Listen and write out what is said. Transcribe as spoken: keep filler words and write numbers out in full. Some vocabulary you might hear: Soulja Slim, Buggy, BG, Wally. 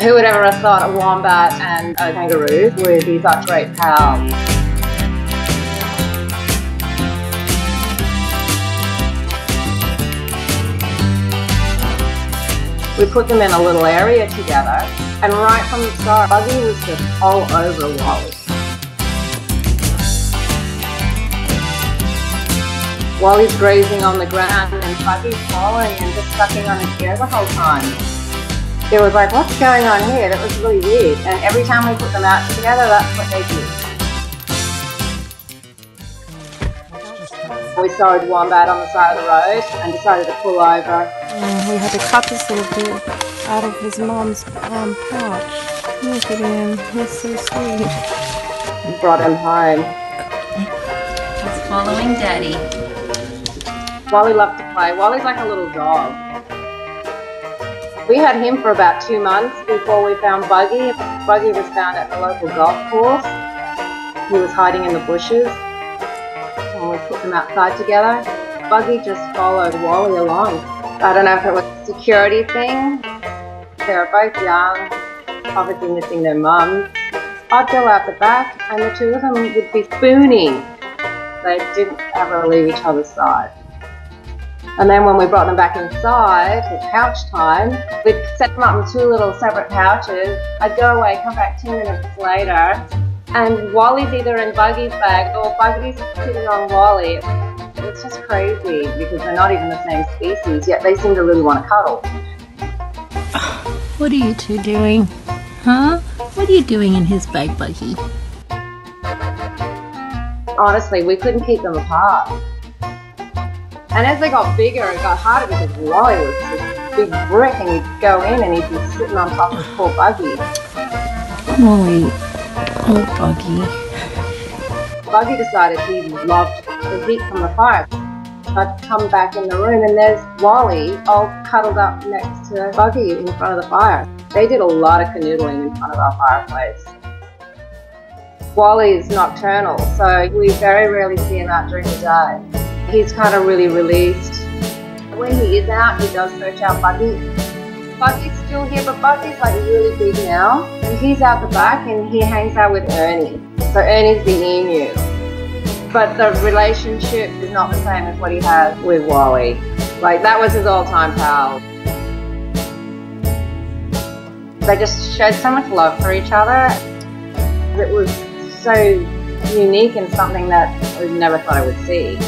Who would ever have thought a wombat and a kangaroo would be such great pals? We put them in a little area together, and right from the start, Buggy was just all over Wally. Wally's grazing on the ground and Buggy's following and just sucking on his ear the whole time. It was like, what's going on here? That was really weird. And every time we put them out together, that's what they do. We saw a wombat on the side of the road and decided to pull over. And we had to cut this little bit out of his mom's um, pouch. Look at him, he's so sweet. And brought him home. He's following Daddy. Wally loved to play. Wally's like a little dog. We had him for about two months before we found Buggy. Buggy was found at the local golf course. He was hiding in the bushes. And we put them outside together. Buggy just followed Wally along. I don't know if it was a security thing. They were both young, obviously missing their mums. I'd go out the back and the two of them would be spooning. They didn't ever leave each other's side. And then when we brought them back inside, for pouch time, we'd set them up in two little separate pouches. I'd go away, come back two minutes later, and Wally's either in Buggy's bag or Buggy's sitting on Wally. It's just crazy because they're not even the same species, yet they seem to really want to cuddle. What are you two doing? Huh? What are you doing in his bag, Buggy? Honestly, we couldn't keep them apart. And as they got bigger, it got harder because Wally was this big brick and he'd go in and he'd be sitting on top of poor Buggy. Wally, oh Buggy. Buggy decided he loved the heat from the fire. I'd come back in the room and there's Wally all cuddled up next to Buggy in front of the fire. They did a lot of canoodling in front of our fireplace. Wally is nocturnal, so we very rarely see him out during the day. He's kind of really released. When he is out, he does search out Buggy. Buggy's still here, but Buggy's like really big now. And he's out the back and he hangs out with Ernie. So Ernie's the emu. But the relationship is not the same as what he has with Wally. Like, that was his all-time pal. They just showed so much love for each other. It was so unique and something that I never thought I would see.